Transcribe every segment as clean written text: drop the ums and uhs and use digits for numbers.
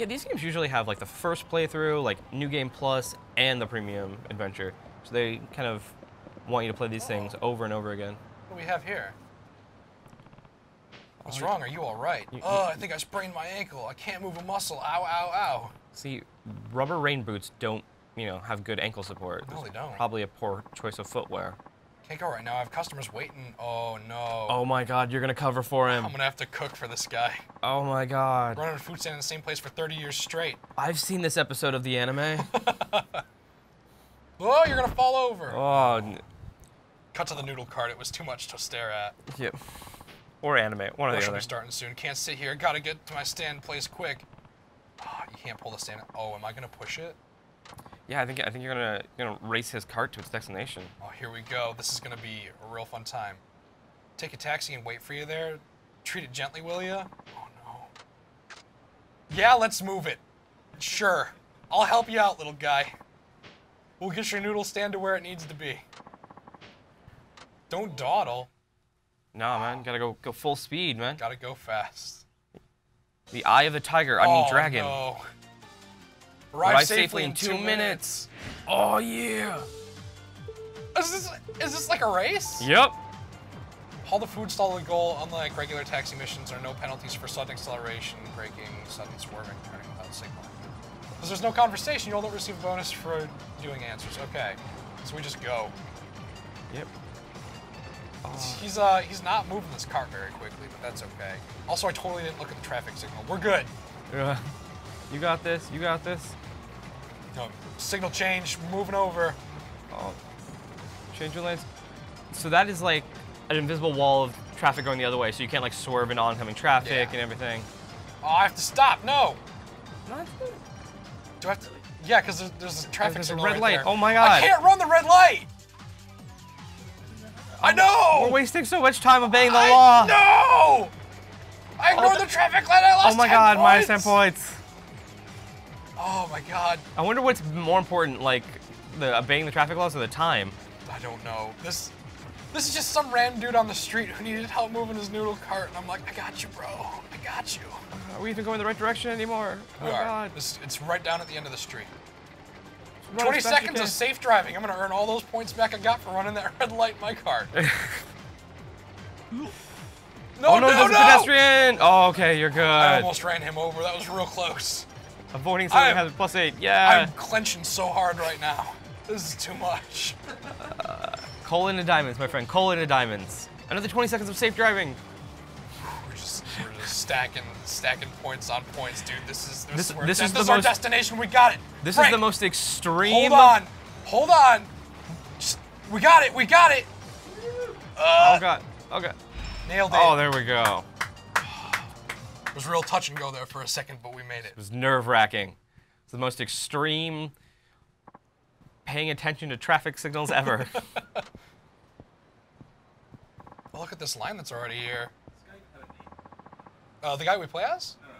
Yeah, these games usually have like the first playthrough, like New Game Plus, and the Premium Adventure. So they kind of want you to play these things over and over again. What do we have here? What's wrong? Are you all right? I think I sprained my ankle. I can't move a muscle. Ow, ow, ow. See, rubber rain boots don't, you know, have good ankle support. No, they don't. Probably a poor choice of footwear. Can't go right now. I have customers waiting. Oh, no. Oh, my God. You're going to cover for him. I'm going to have to cook for this guy. Oh, my God. Running a food stand in the same place for 30 years straight. I've seen this episode of the anime. Oh, you're going to fall over. Oh. Cut to the noodle cart. It was too much to stare at. Yep. Or anime, one or the other. We're starting soon. Can't sit here. Gotta get to my stand place quick. Oh, you can't pull the stand. Oh, am I gonna push it? Yeah, I think you're gonna race his cart to its destination. Oh, here we go. This is gonna be a real fun time. Take a taxi and wait for you there. Treat it gently, will ya? Oh no. Yeah, let's move it. Sure. I'll help you out, little guy. We'll get your noodle stand to where it needs to be. Don't dawdle. Nah, man, gotta go full speed, man. Gotta go fast. The eye of the tiger, I mean dragon. No. Arrive safely in 2 minutes. Oh, yeah. Is this like a race? Yep. Haul the food stall to the goal. Unlike regular taxi missions, there are no penalties for sudden acceleration, braking, sudden swerving, turning without signal. Because there's no conversation, you'll not receive a bonus for doing answers. Okay, so we just go. Yep. Oh. He's not moving this cart very quickly, but that's okay. Also, I totally didn't look at the traffic signal. We're good. You got this. You got this. No, signal change. Moving over. Oh, change your lanes. So that is like an invisible wall of traffic going the other way, so you can't like swerve into oncoming traffic and everything. Oh, I have to stop. No. Not good. Do I have to? Yeah, because there's a traffic signal. There's a red light. There. Oh my God. I can't run the red light. I know! We're wasting so much time obeying the law! No! I ignored the traffic light, I lost 10 points! Oh my God, minus 10 points. Oh my God. I wonder what's more important, like, the obeying the traffic laws or the time? I don't know. This is just some random dude on the street who needed help moving his noodle cart, and I'm like, I got you, bro. I got you. Are we even going the right direction anymore? Oh God. It's right down at the end of the street. 20 seconds of safe driving. I'm going to earn all those points back I got for running that red light in my car. No, there's a pedestrian. Oh, okay, you're good. I almost ran him over. That was real close. Avoiding something that has a +8. Yeah. I'm clenching so hard right now. This is too much. Coal into diamonds, my friend. Coal into diamonds. Another 20 seconds of safe driving. We're just stacking points on points, dude. This is our destination. We got it. This is the most extreme. Hold on. Just, we got it. Oh God. Nailed it. Oh, there we go. It was real touch and go there for a second, but we made it. It was nerve-wracking. It's the most extreme paying attention to traffic signals ever. Well, look at this line that's already here. The guy we play as? No.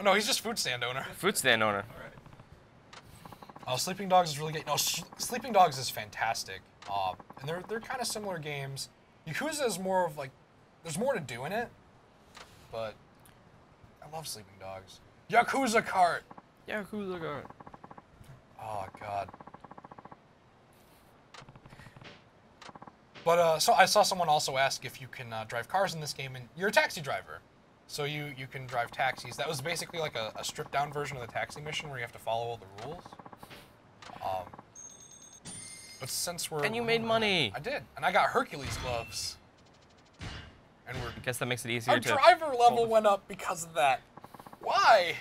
Oh, no, he's just food stand owner. Food stand owner. All right. Oh, Sleeping Dogs is really good. No, Sleeping Dogs is fantastic. And they're kind of similar games. Yakuza is more of like, there's more to do in it, but I love Sleeping Dogs. Yakuza cart. Yakuza cart. Oh God. But so I saw someone also ask if you can drive cars in this game, and you're a taxi driver. So you can drive taxis. That was basically like a stripped down version of the taxi mission where you have to follow all the rules. But since we're- And you made money. I did, and I got Hercules gloves. And I guess that makes it easier to- Our driver level went up because of that. Why?